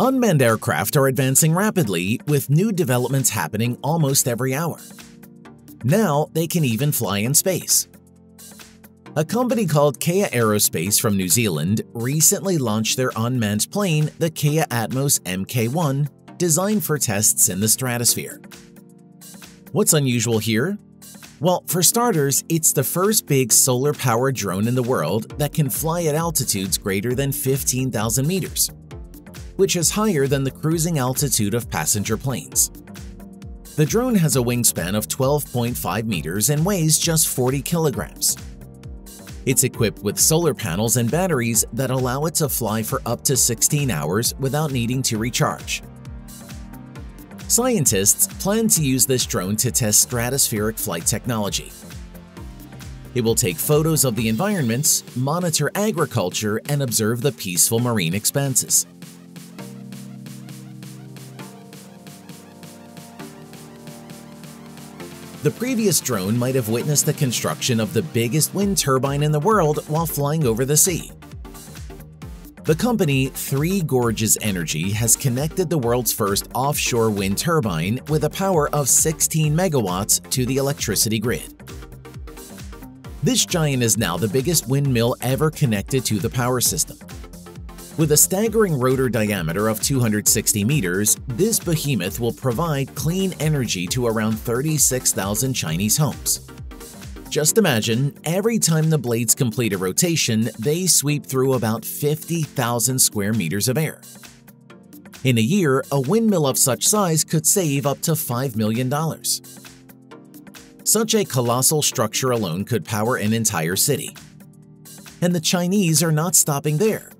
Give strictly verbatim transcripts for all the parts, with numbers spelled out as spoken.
Unmanned aircraft are advancing rapidly, with new developments happening almost every hour. Now they can even fly in space. A company called Kea Aerospace from New Zealand recently launched their unmanned plane, the Kea Atmos M K one, designed for tests in the stratosphere. What's unusual here? Well, for starters, it's the first big solar-powered drone in the world that can fly at altitudes greater than fifteen thousand meters, which is higher than the cruising altitude of passenger planes. The drone has a wingspan of twelve point five meters and weighs just forty kilograms. It's equipped with solar panels and batteries that allow it to fly for up to sixteen hours without needing to recharge. Scientists plan to use this drone to test stratospheric flight technology. It will take photos of the environments, monitor agriculture, and observe the peaceful marine expanses. The previous drone might have witnessed the construction of the biggest wind turbine in the world while flying over the sea. The company Three Gorges Energy has connected the world's first offshore wind turbine with a power of sixteen megawatts to the electricity grid. This giant is now the biggest windmill ever connected to the power system. With a staggering rotor diameter of two hundred sixty meters, this behemoth will provide clean energy to around thirty-six thousand Chinese homes. Just imagine, every time the blades complete a rotation, they sweep through about fifty thousand square meters of air. In a year, a windmill of such size could save up to five million dollars. Such a colossal structure alone could power an entire city. And the Chinese are not stopping there.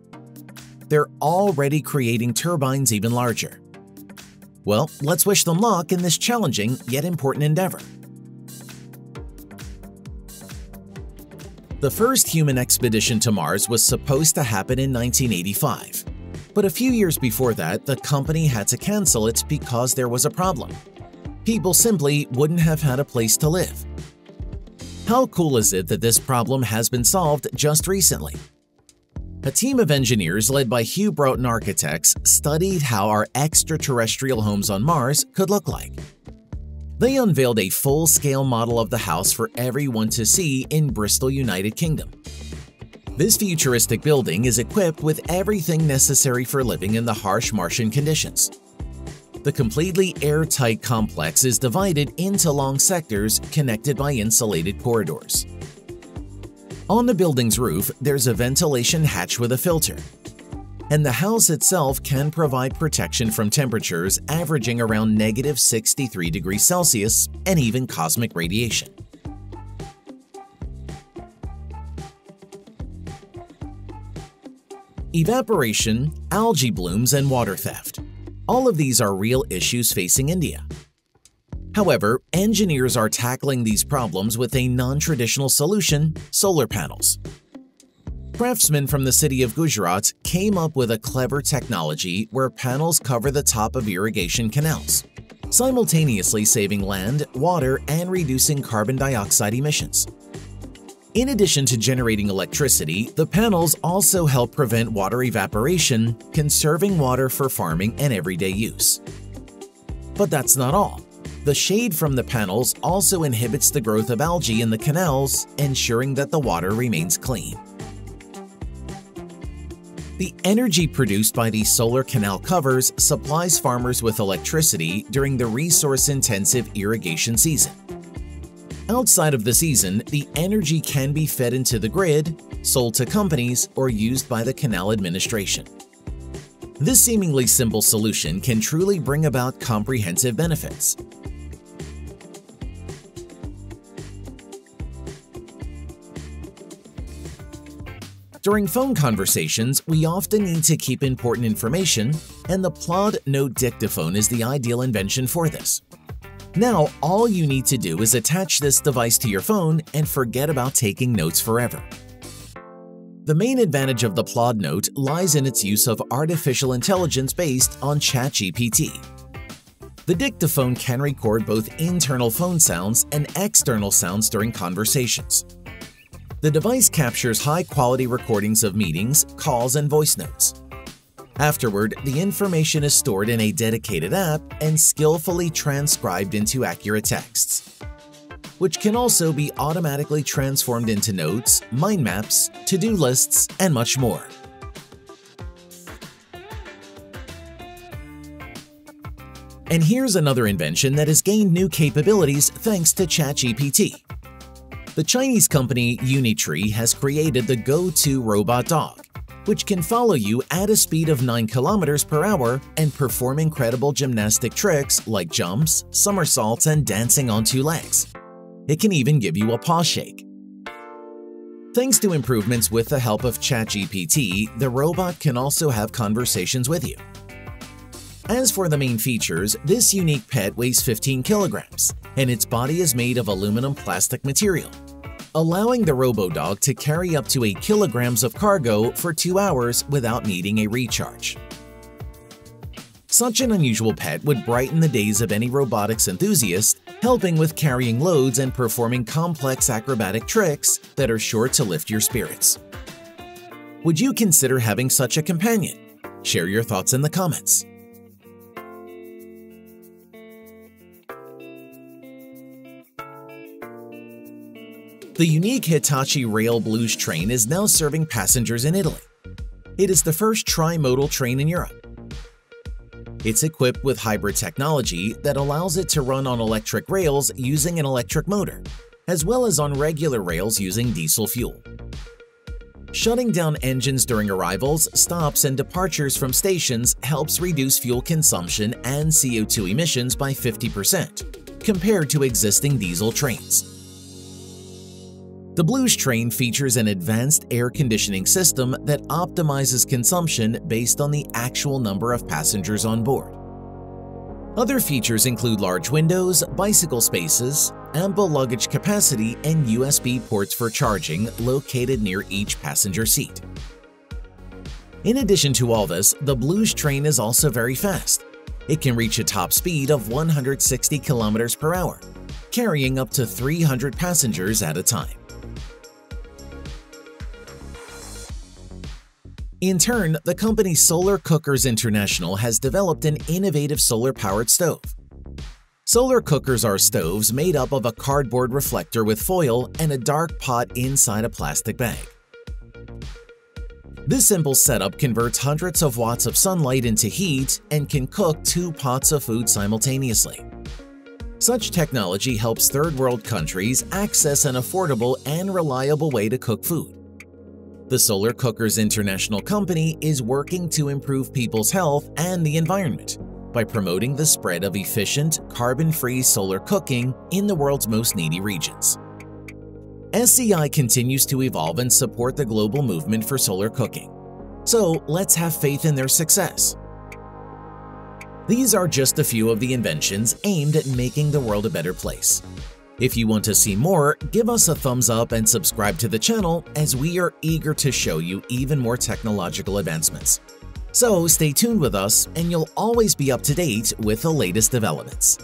They're already creating turbines even larger. Well, let's wish them luck in this challenging yet important endeavor. The first human expedition to Mars was supposed to happen in nineteen eighty-five, but a few years before that, the company had to cancel it because there was a problem. People simply wouldn't have had a place to live. How cool is it that this problem has been solved just recently? A team of engineers led by Hugh Broughton Architects studied how our extraterrestrial homes on Mars could look like. They unveiled a full-scale model of the house for everyone to see in Bristol, United Kingdom. This futuristic building is equipped with everything necessary for living in the harsh Martian conditions. The completely airtight complex is divided into long sectors connected by insulated corridors. On the building's roof, there's a ventilation hatch with a filter, and the house itself can provide protection from temperatures averaging around negative sixty-three degrees Celsius and even cosmic radiation. Evaporation, algae blooms, and water theft – all of these are real issues facing India. However, engineers are tackling these problems with a non-traditional solution – solar panels. Craftsmen from the city of Gujarat came up with a clever technology where panels cover the top of irrigation canals, simultaneously saving land, water, and reducing carbon dioxide emissions. In addition to generating electricity, the panels also help prevent water evaporation, conserving water for farming and everyday use. But that's not all. The shade from the panels also inhibits the growth of algae in the canals, ensuring that the water remains clean. The energy produced by these solar canal covers supplies farmers with electricity during the resource-intensive irrigation season. Outside of the season, the energy can be fed into the grid, sold to companies, or used by the canal administration. This seemingly simple solution can truly bring about comprehensive benefits. During phone conversations, we often need to keep important information, and the Plaud Note dictaphone is the ideal invention for this. Now, all you need to do is attach this device to your phone and forget about taking notes forever. The main advantage of the Plaud Note lies in its use of artificial intelligence based on ChatGPT. The dictaphone can record both internal phone sounds and external sounds during conversations. The device captures high-quality recordings of meetings, calls, and voice notes. Afterward, the information is stored in a dedicated app and skillfully transcribed into accurate texts, which can also be automatically transformed into notes, mind maps, to-do lists, and much more. And here's another invention that has gained new capabilities thanks to ChatGPT. The Chinese company Unitree has created the Go two robot dog, which can follow you at a speed of nine kilometers per hour and perform incredible gymnastic tricks like jumps, somersaults, and dancing on two legs. It can even give you a paw shake. Thanks to improvements with the help of ChatGPT, the robot can also have conversations with you. As for the main features, this unique pet weighs fifteen kilograms, and its body is made of aluminum plastic material, allowing the RoboDog to carry up to eight kilograms of cargo for two hours without needing a recharge. Such an unusual pet would brighten the days of any robotics enthusiast, helping with carrying loads and performing complex acrobatic tricks that are sure to lift your spirits. Would you consider having such a companion? Share your thoughts in the comments. The unique Hitachi Rail Blues train is now serving passengers in Italy. It is the first tri-modal train in Europe. It's equipped with hybrid technology that allows it to run on electric rails using an electric motor, as well as on regular rails using diesel fuel. Shutting down engines during arrivals, stops, and departures from stations helps reduce fuel consumption and C O two emissions by fifty percent compared to existing diesel trains. The Blues train features an advanced air conditioning system that optimizes consumption based on the actual number of passengers on board. Other features include large windows, bicycle spaces, ample luggage capacity, and U S B ports for charging located near each passenger seat. In addition to all this, the Blues train is also very fast. It can reach a top speed of one hundred sixty kilometers per hour, carrying up to three hundred passengers at a time. In turn, the company Solar Cookers International has developed an innovative solar-powered stove. Solar cookers are stoves made up of a cardboard reflector with foil and a dark pot inside a plastic bag. This simple setup converts hundreds of watts of sunlight into heat and can cook two pots of food simultaneously. Such technology helps third-world countries access an affordable and reliable way to cook food. The Solar Cookers International company is working to improve people's health and the environment by promoting the spread of efficient, carbon-free solar cooking in the world's most needy regions. S C I continues to evolve and support the global movement for solar cooking, so let's have faith in their success. These are just a few of the inventions aimed at making the world a better place. If you want to see more, give us a thumbs up and subscribe to the channel, as we are eager to show you even more technological advancements. So stay tuned with us and you'll always be up to date with the latest developments.